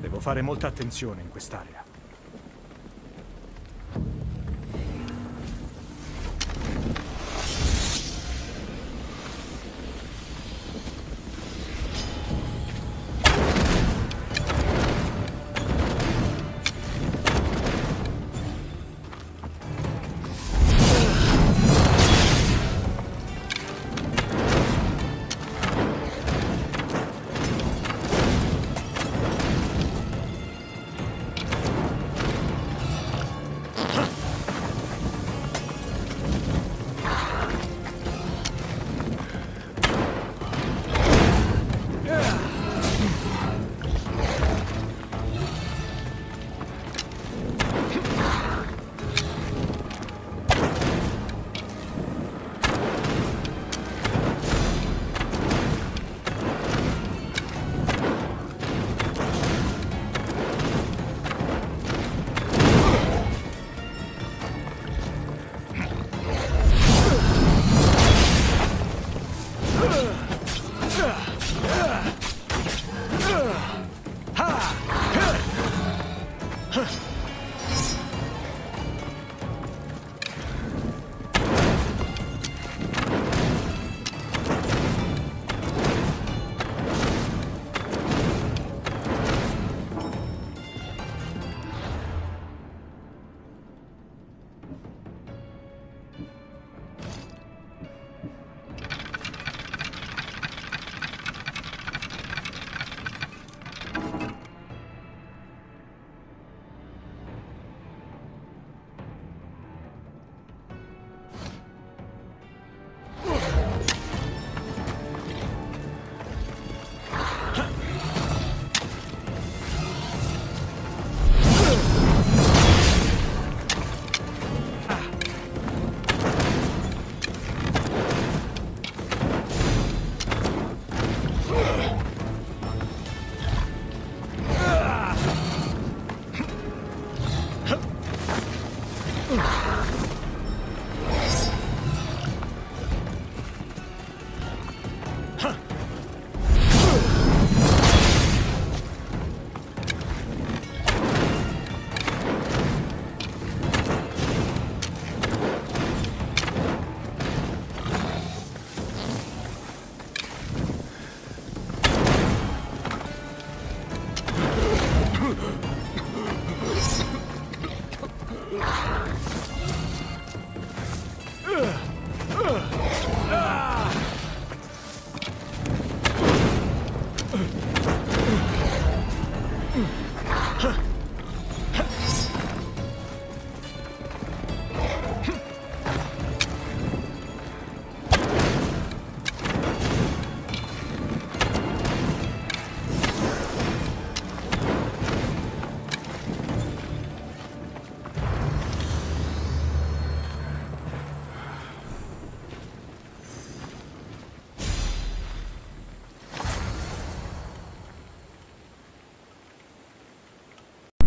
Devo fare molta attenzione in quest'area.